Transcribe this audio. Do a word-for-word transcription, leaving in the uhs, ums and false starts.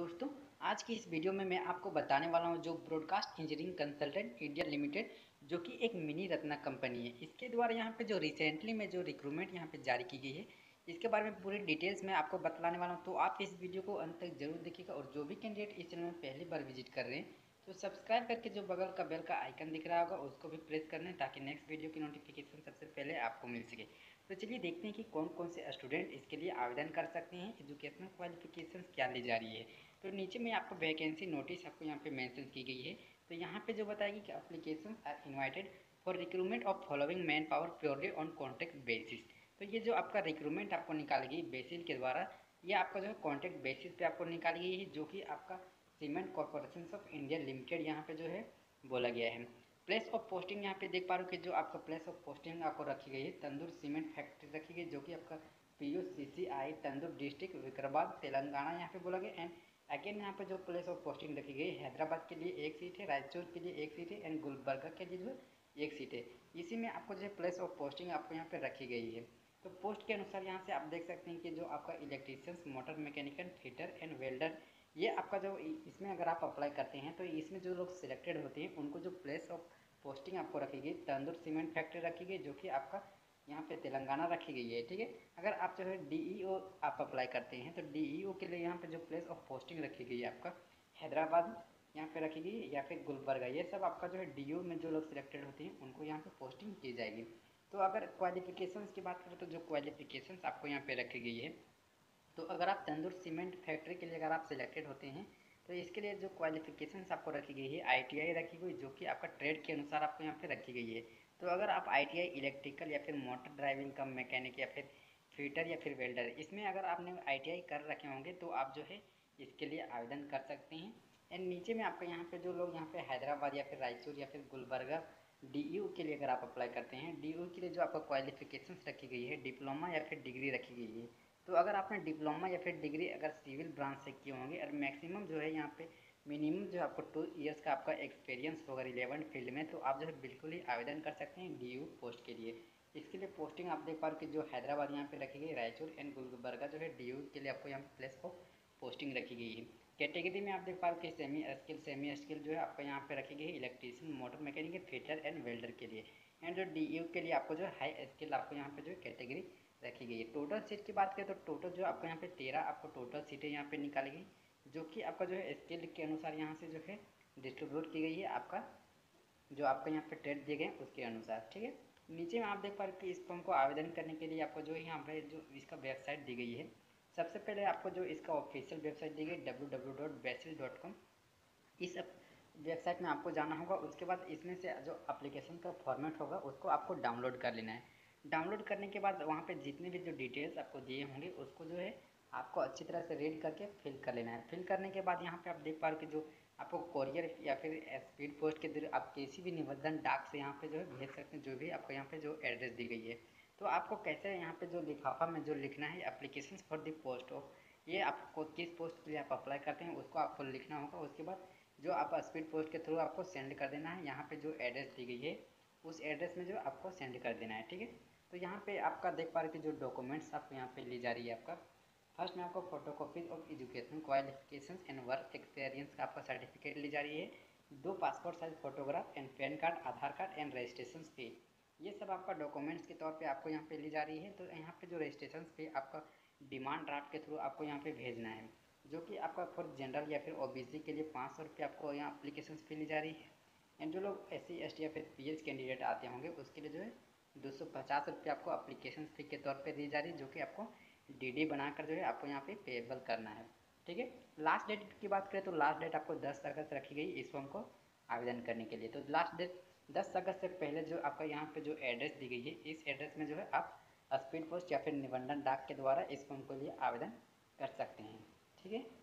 दोस्तों आज की इस वीडियो में मैं आपको बताने वाला हूं जो broadcast engineering consultant India limited जो कि एक मिनी रत्ना कंपनी है, इसके द्वारा यहां पे जो रिसेंटली में जो रिक्रूटमेंट यहां पे जारी की गई है इसके बारे में पूरी डिटेल्स में आपको बतलाने वाला हूं। तो आप इस वीडियो को अंत तक जरूर देखिएगा और जो भी कैंडिडेट इस चैनल में पहली बार विजिट कर रहे हैं तो सब्सक्राइब करके जो बगल का बेल का आइकन दिख रहा होगा उसको भी प्रेस करना है ताकि नेक्स्ट वीडियो की नोटिफिकेशन सबसे पहले आपको मिल सके। तो चलिए देखते हैं कि कौन कौन से स्टूडेंट इसके लिए आवेदन कर सकते हैं, एजुकेशनल क्वालिफिकेशन क्या ली जा रही है। तो नीचे में आपको वैकेंसी नोटिस आपको यहाँ पे मेंशन की गई है। तो यहाँ पे जो बताएगी कि application are invited for recruitment of following man power purely on contract basis. तो ये जो आपका रिक्रूटमेंट आपको निकालेगी बेसिल के द्वारा, ये आपका जो है कॉन्ट्रैक्ट बेसिस पर आपको निकाली गई है जो कि आपका cement corporations of India limited यहाँ पे जो है बोला गया है। प्लेस ऑफ पोस्टिंग यहाँ पे देख पा रहे हो कि जो आपका प्लेस ऑफ पोस्टिंग आपको रखी गई है तंदूर सीमेंट फैक्ट्री रखी गई जो कि आपका P U C C I Tandur district Vikarabad Telangana यहाँ पे बोला गया। एंड अगेन यहाँ पे जो प्लेस ऑफ पोस्टिंग रखी गई है हैदराबाद के लिए एक सीट है, रायचूर के लिए एक सीट है एंड गुलबर्गा के लिए जो एक सीट है। इसी में आपको जो है प्लेस ऑफ पोस्टिंग आपको यहाँ पर रखी गई है। तो पोस्ट के अनुसार यहाँ से आप देख सकते हैं कि जो आपका electricians, motor mechanical, fitter and welder, ये आपका जो इसमें अगर आप अप्लाई करते हैं तो इसमें जो लोग सिलेक्टेड होते हैं उनको जो प्लेस ऑफ पोस्टिंग आपको रखी गई तंदूर सीमेंट फैक्ट्री रखी गई जो कि आपका यहाँ पे तेलंगाना रखी गई है, ठीक है। अगर आप जो है डी ई ओ आप अप्लाई करते हैं तो डी ई ओ के लिए यहाँ पे जो प्लेस ऑफ पोस्टिंग रखी गई है आपका हैदराबाद यहाँ पे रखी गई या फिर गुलबर्गा, ये सब आपका जो है डी यू में जो लोग सिलेक्टेड होते हैं उनको यहाँ पर पोस्टिंग की जाएगी। तो अगर क्वालिफिकेशन की बात करें तो जो क्वालिफिकेशन आपको यहाँ पर रखी गई है, तो अगर आप तंदूर सीमेंट फैक्ट्री के लिए अगर आप सिलेक्टेड होते हैं तो इसके लिए जो क्वालिफिकेशंस आपको रखी गई है आई टी आई रखी गई जो कि आपका ट्रेड के अनुसार आपको यहाँ पे रखी गई है। तो अगर आप आई टी आई इलेक्ट्रिकल या फिर मोटर ड्राइविंग कम मैकेनिक या फिर फिटर या फिर वेल्डर, इसमें अगर आपने आई टी आई कर रखे होंगे तो आप जो है इसके लिए आवेदन कर सकते हैं। एंड नीचे में आपका यहाँ पर जो लोग यहाँ पर हैदराबाद या फिर रायचूर या फिर गुलबर्गा डी यू के लिए अगर आप अप्लाई करते हैं, डी यू के लिए जो आपका क्वालिफिकेशंस रखी गई है डिप्लोमा या फिर डिग्री रखी गई है। तो अगर आपने डिप्लोमा या फिर डिग्री अगर सिविल ब्रांच से किए होंगे और मैक्सिमम जो है यहाँ पे मिनिमम जो आपको टू इयर्स का आपका एक्सपीरियंस होगा रिलेवेंट फील्ड में, तो आप जो है बिल्कुल ही आवेदन कर सकते हैं डी यू पोस्ट के लिए। इसके लिए पोस्टिंग आप देख पा रहे हो कि जो हैदराबाद यहाँ पे रखी गई, रायचूर एंड गुलबर्गा जो है डी यू के लिए आपको यहाँ पे प्लेस ऑफ पोस्टिंग रखी गई है। कैटेगरी में आप देख पा रहे हो कि सेमी स्किल सेमी स्किल जो है आपको यहाँ पे रखी गई है electrician, motor mechanic, fitter and welder के लिए। एंड जो डी यू के लिए आपको जो है हाई स्किल आपको यहाँ पे जो है कैटेगरी रखी गई है। टोटल सीट की बात करें तो टोटल जो आपको यहाँ पे तेरह आपको टोटल सीटें यहाँ पे निकाली गई जो कि आपका जो है स्किल के अनुसार यहाँ से जो है डिस्ट्रीब्यूट की गई है आपका जो आपका यहाँ पे ट्रेड दिए गए उसके अनुसार, ठीक है। नीचे में आप देख पा रहे कि इस फॉर्म को आवेदन करने के लिए आपको जो यहाँ पे जो इसका वेबसाइट दी गई है, सबसे पहले आपको जो इसका ऑफिशियल वेबसाइट दी गई W W W dot BECIL dot com, इस वेबसाइट में आपको जाना होगा। उसके बाद इसमें से जो एप्लीकेशन का फॉर्मेट होगा उसको आपको डाउनलोड कर लेना है। डाउनलोड करने के बाद वहाँ पे जितने भी जो डिटेल्स आपको दिए होंगे उसको जो है आपको अच्छी तरह से रीड करके फिल कर लेना है। फिल करने के बाद यहाँ पे आप देख पा रहे हो कि जो आपको कोरियर या फिर स्पीड पोस्ट के थ्रू आप किसी भी निबंधन डाक से यहाँ पे जो है भेज सकते हैं जो भी आपको यहाँ पे जो एड्रेस दी गई है। तो आपको कैसे यहाँ पे जो लिफाफा में जो लिखना है application for the post of, ये आपको किस पोस्ट के लिए आप अप्लाई करते हैं उसको आपको लिखना होगा। उसके बाद जो आप स्पीड पोस्ट के थ्रू आपको सेंड कर देना है, यहाँ पर जो एड्रेस दी गई है उस एड्रेस में जो आपको सेंड कर देना है, ठीक है। तो यहाँ पे आपका देख पा रहे कि जो डॉक्यूमेंट्स आपको यहाँ पे ली जा रही है आपका फर्स्ट में आपको photocopies of education qualification and work experience का आपका सर्टिफिकेट ली जा रही है, दो passport size photograph and pan card, Aadhaar card and registration fee, ये सब आपका डॉक्यूमेंट्स के तौर पर आपको यहाँ पर ली जा रही है। तो यहाँ पर जो रजिस्ट्रेशन फी आपका डिमांड ड्राफ्ट के थ्रू आपको यहाँ पर भेजना है जो कि आपका फॉर जनरल या फिर ओ बी सी के लिए पाँच सौ रुपये आपको यहाँ एप्लीकेशन फी ली जा रही है। एंड जो लोग एस सी एस टी या फिर पी एच कैंडिडेट आते होंगे उसके लिए जो है दो सौ पचास रुपये आपको एप्लीकेशन फी के तौर पे दी जा रही है जो कि आपको डी डी बनाकर जो है आपको यहाँ पे पेएबल करना है, ठीक है। लास्ट डेट की बात करें तो लास्ट डेट आपको दस अगस्त रखी गई इस फॉर्म को आवेदन करने के लिए। तो लास्ट डेट दस अगस्त से पहले जो आपका यहाँ पर जो एड्रेस दी गई है इस एड्रेस में जो है आप स्पीड पोस्ट या फिर निबंधन डाक के द्वारा इस फॉर्म के लिए आवेदन कर सकते हैं, ठीक है।